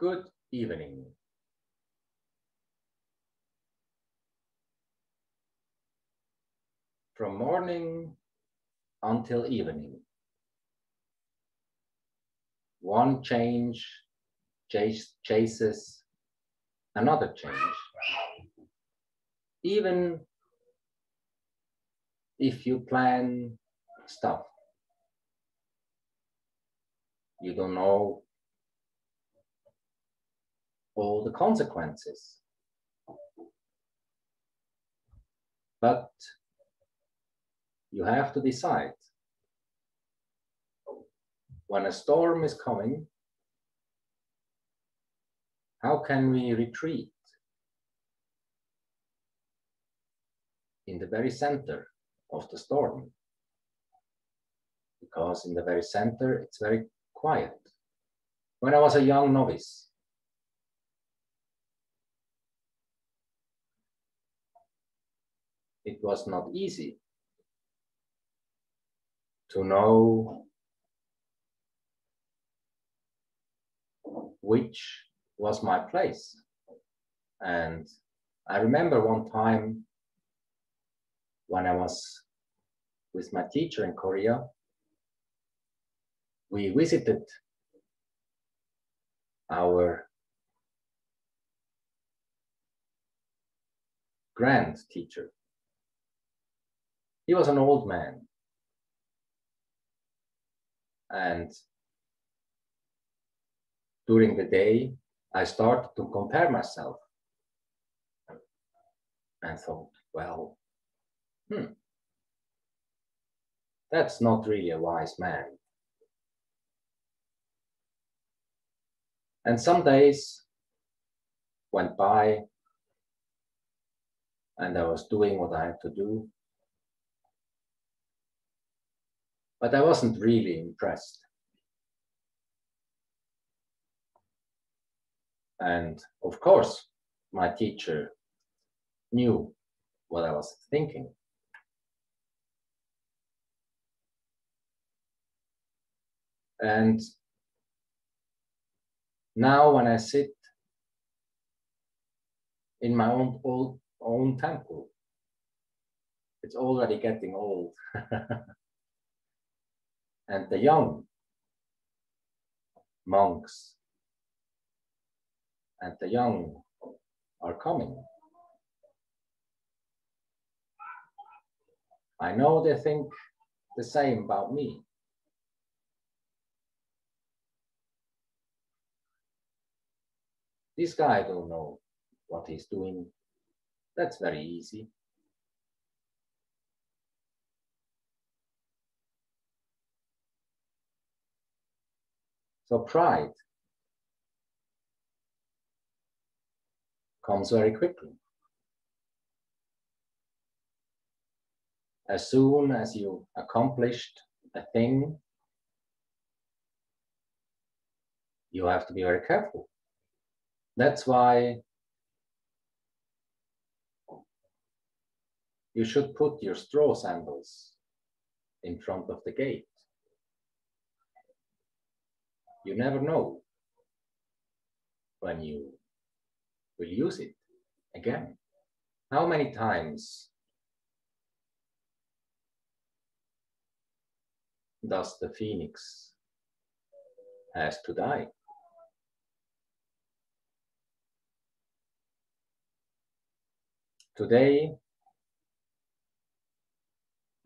Good evening. From morning until evening. One change chases another change. Even if you plan stuff, you don't know all the consequences. But you have to decide. When a storm is coming, how can we retreat? In the very center of the storm. Because in the very center, it's very quiet. When I was a young novice, it was not easy to know which was my place. And I remember one time when I was with my teacher in Korea, we visited our grand teacher. He was an old man, and during the day, I started to compare myself and thought, well, that's not really a wise man. And some days went by, and I was doing what I had to do. But I wasn't really impressed. And of course, my teacher knew what I was thinking. And now when I sit in my own temple, it's already getting old. And the young monks and the young are coming. I know they think the same about me. This guy don't know what he's doing. That's very easy. So pride comes very quickly. As soon as you accomplished a thing, you have to be very careful. That's why you should put your straw sandals in front of the gate. You never know when you will use it again. How many times does the phoenix has to die? Today,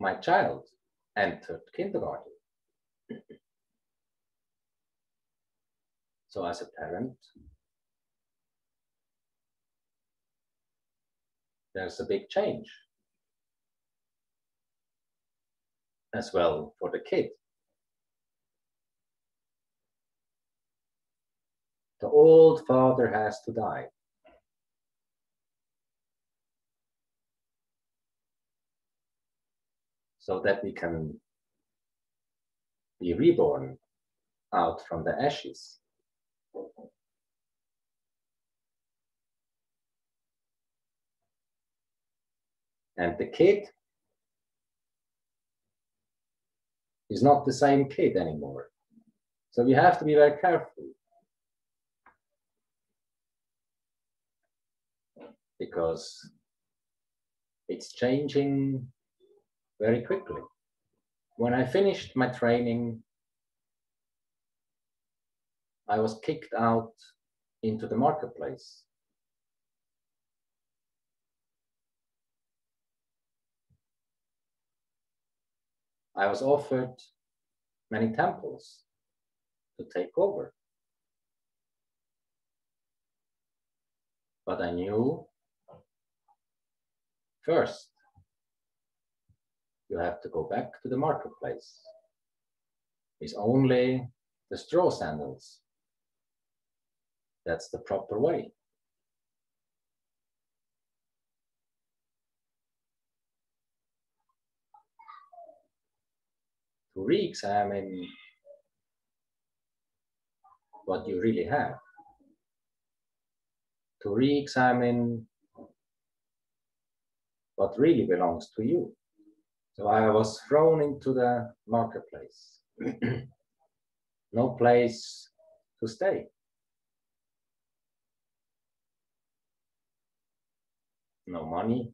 my child entered kindergarten. So as a parent, there's a big change as well for the kid. The old father has to die. So that we can be reborn out from the ashes. And the kid is not the same kid anymore. So we have to be very careful because it's changing very quickly. When I finished my training, I was kicked out into the marketplace. I was offered many temples to take over. But I knew, first, you have to go back to the marketplace. It's only the straw sandals. That's the proper way. To re-examine what you really have. To re-examine what really belongs to you. So I was thrown into the marketplace. No place to stay. No money.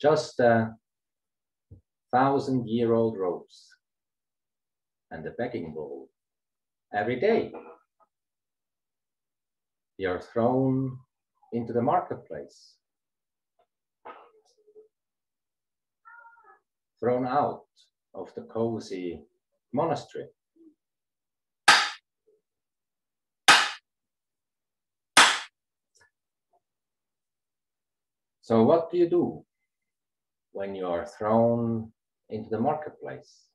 Just a 1,000-year-old rose and a begging bowl. Every day, you're thrown into the marketplace, thrown out of the cozy monastery. So what do you do when you are thrown into the marketplace?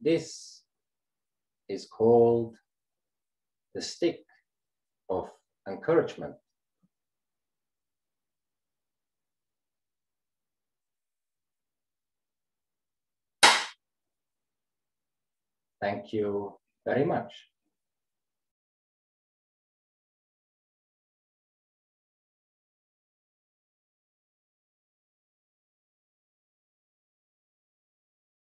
This is called the stick of encouragement. Thank you very much.